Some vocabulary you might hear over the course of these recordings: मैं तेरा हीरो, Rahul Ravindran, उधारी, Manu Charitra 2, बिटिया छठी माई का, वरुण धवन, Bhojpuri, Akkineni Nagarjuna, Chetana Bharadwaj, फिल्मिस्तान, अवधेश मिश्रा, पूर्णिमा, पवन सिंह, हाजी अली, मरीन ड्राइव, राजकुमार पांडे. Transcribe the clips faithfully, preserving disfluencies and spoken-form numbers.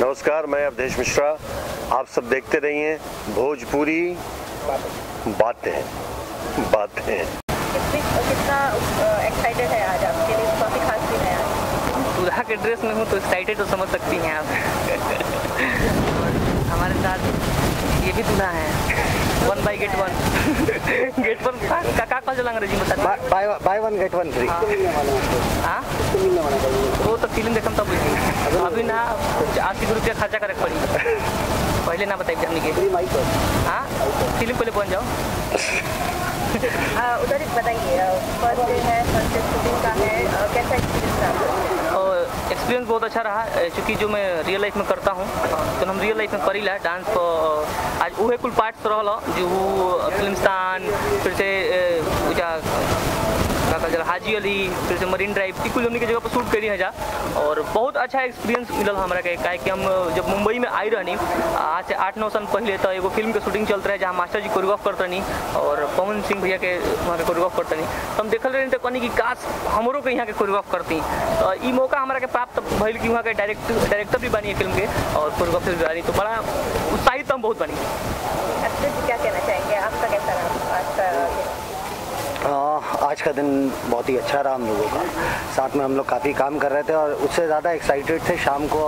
नमस्कार, मैं अवधेश मिश्रा। आप सब देखते रहिए भोजपुरी बातें बातें। कितना एक्साइटेड है आज आपके लिए? काफी खास दिन है। दूल्हा के ड्रेस में हूँ तो एक्साइटेड तो समझ सकती हैं आप। हमारे साथ ये भी दूल्हा है। One buy get one get one काका का चला अंग्रेजी में buy buy one get one free. हाँ वो तो फिल्म देखम तब बुझी। अभी ना अस्सी रुपया खर्चा करे पड़ी। पहले ना बताइए हमने के। हाँ फिल्म पहले पहुँच जाओ। उधर ही बताइए, फर्स्ट डे है, फर्स्ट डे शूटिंग का है, कैसा एक्सपीरियंस रहा? एक्सपीरियंस बहुत अच्छा रहा, क्योंकि जो मैं रियल लाइफ में करता हूँ तो हम रियल लाइफ में करी ला डांस। तो आज वह कुल पार्ट्स रहा जो फिल्मिस्तान, फिर से हाजी अली, फिर से मरीन ड्राइव, कुछ हमने के जगह पर शूट करी है जा। और बहुत अच्छा एक्सपीरियंस मिलल हमारा के, काहे कि हम जब मुंबई में आई रहनी आज से आठ नौ साल पहले, तो एगो फिल्म के शूटिंग चलते रहे जहाँ मास्टर जी कोरियोग्राफ करते रहनी और पवन सिंह भैया के वहाँ के कोरियोग्राफ करते रहनी। तो हम देखल रही तो कहनी कि काश हमरो के यहाँ के कोरियोग्राफ करती। तो ये मौका हमारा के प्राप्त भल कि वहाँ के डायरेक्ट डायरेक्टर भी बनी है फिल्म के और कोरियोग्राफर भी बनी, तो बड़ा उत्साहित हम बहुत बनी। क्या कहना चाहेंगे, आपका कैसा रहा आज का? आज का दिन बहुत ही अच्छा रहा हम लोगों का। साथ में हम लोग काफ़ी काम कर रहे थे और उससे ज़्यादा एक्साइटेड थे शाम को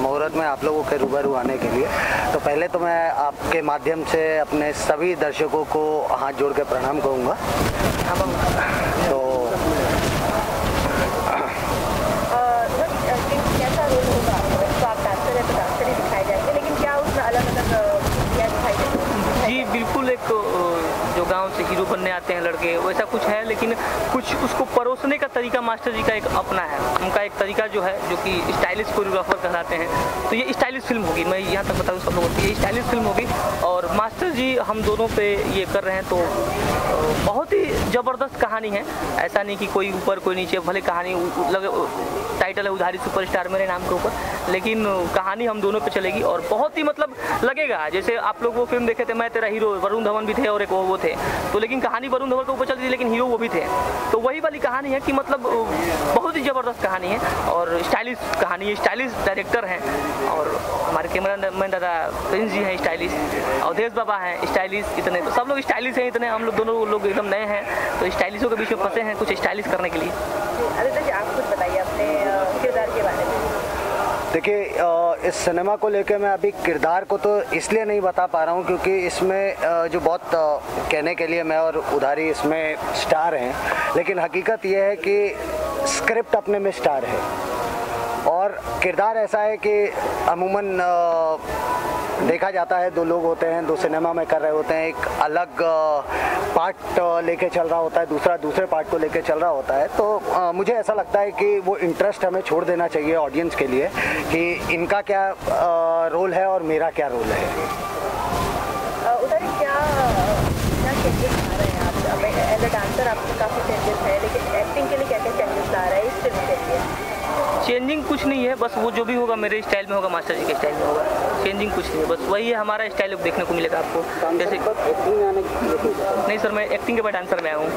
मुहूर्त में आप लोगों के रूबरू आने के लिए। तो पहले तो मैं आपके माध्यम से अपने सभी दर्शकों को हाथ जोड़ के प्रणाम करूँगा। तो कैसा रोल होगा? आप डांसर है तो डांसर ही दिखाए जाएंगे, लेकिन क्या उसमें अलग अलग क्या दिखाई जाएगा? जी बिल्कुल, एक जो गांव से हीरो बनने आते हैं लड़के वैसा कुछ है, लेकिन कुछ उसको परोसने का तरीका मास्टर जी का एक अपना है, उनका एक तरीका जो है जो कि स्टाइलिश कोरियोग्राफर कहलाते हैं। तो ये स्टाइलिश फिल्म होगी, मैं यहाँ तक बताऊँ सब लोगों को, ये स्टाइलिश फिल्म होगी और मास्टर जी हम दोनों पे ये कर रहे हैं। तो बहुत ही ज़बरदस्त कहानी है, ऐसा नहीं कि कोई ऊपर कोई नीचे, भले कहानी लगे टाइटल है उधारी सुपरस्टार मेरे नाम के ऊपर, लेकिन कहानी हम दोनों पे चलेगी और बहुत ही मतलब लगेगा। जैसे आप लोग वो फिल्म देखे थे मैं तेरा हीरो, वरुण धवन भी थे और एक वो थे, तो लेकिन कहानी वरुण धवन के ऊपर चलती थी लेकिन हीरो वो भी थे। तो वही वाली कहानी है कि मतलब बहुत ही ज़बरदस्त कहानी है और स्टाइलिश कहानी है, स्टाइलिश डायरेक्टर हैं और हमारे कैमरा मैन दादा प्रिंस जी हैं स्टाइलिश, अवधेश बाबा हैं स्टाइलिश, इतने तो सब लोग स्टाइलिश हैं इतने, हम लोग दोनों लोग एकदम नए हैं तो स्टाइलिशों के बीच में फंसे हैं कुछ स्टाइलिश करने के लिए। अरे तो आप कुछ बताइए अपने किरदार के बारे में। देखिए इस सिनेमा को लेकर मैं अभी किरदार को तो इसलिए नहीं बता पा रहा हूँ क्योंकि इसमें जो बहुत कहने के लिए मैं और उधारी इसमें स्टार हैं, लेकिन हकीकत यह है कि स्क्रिप्ट अपने में स्टार है और किरदार ऐसा है कि अमूमन देखा जाता है दो लोग होते हैं, दो सिनेमा में कर रहे होते हैं, एक अलग पार्ट लेके चल रहा होता है, दूसरा दूसरे पार्ट को लेके चल रहा होता है। तो आ, मुझे ऐसा लगता है कि वो इंटरेस्ट हमें छोड़ देना चाहिए ऑडियंस के लिए कि इनका क्या आ, रोल है और मेरा क्या रोल है। उधर क्या क्या चेंजेस आ रहे हैं आप एज अ डांसर? आपको काफ़ी चेंजेस है, लेकिन एक्टिंग के लिए क्या क्या चेंजेस आ रहा है इस फिल्म के लिए? चेंजिंग कुछ नहीं है, बस वो जो भी होगा मेरे स्टाइल में होगा, मास्टर जी के स्टाइल में होगा, चेंजिंग कुछ नहीं है, बस वही है हमारा स्टाइल देखने को मिलेगा आपको। जैसे नहीं सर, मैं एक्टिंग के बाद डांसर में आया हूँ।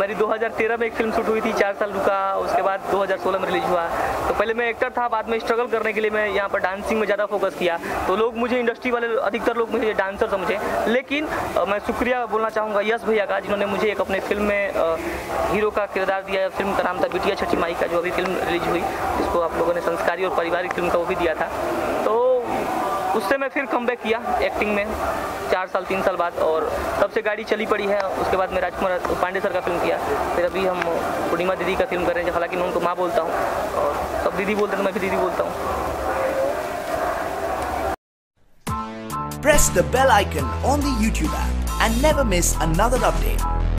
मेरी दो हज़ार तेरह में एक फिल्म शूट हुई थी, चार साल रुका, उसके बाद दो हज़ार सोलह में रिलीज हुआ। तो पहले मैं एक्टर था, बाद में स्ट्रगल करने के लिए मैं यहाँ पर डांसिंग में ज़्यादा फोकस किया, तो लोग मुझे इंडस्ट्री वाले अधिकतर लोग मुझे डांसर समझे। लेकिन मैं शुक्रिया बोलना चाहूँगा यश भैया का, जिन्होंने मुझे एक अपने फिल्म में हीरो का किरदार दिया। फिल्म का नाम था बिटिया छठी माई का, जो अभी फिल्म रिलीज हुई, इसको आप लोगों ने संस्कारी और पारिवारिक फिल्म का वो भी दिया था। तो उससे मैं फिर कमबैक किया एक्टिंग में चार साल तीन साल बाद, और तब से गाड़ी चली पड़ी है। उसके बाद मैं राजकुमार पांडे सर का फिल्म किया, फिर अभी हम पूर्णिमा दीदी का फिल्म कर रहे हैं, हालांकि मैं उनको माँ बोलता हूँ और सब दीदी बोलते हैं तो मैं भी दीदी बोलता हूँ।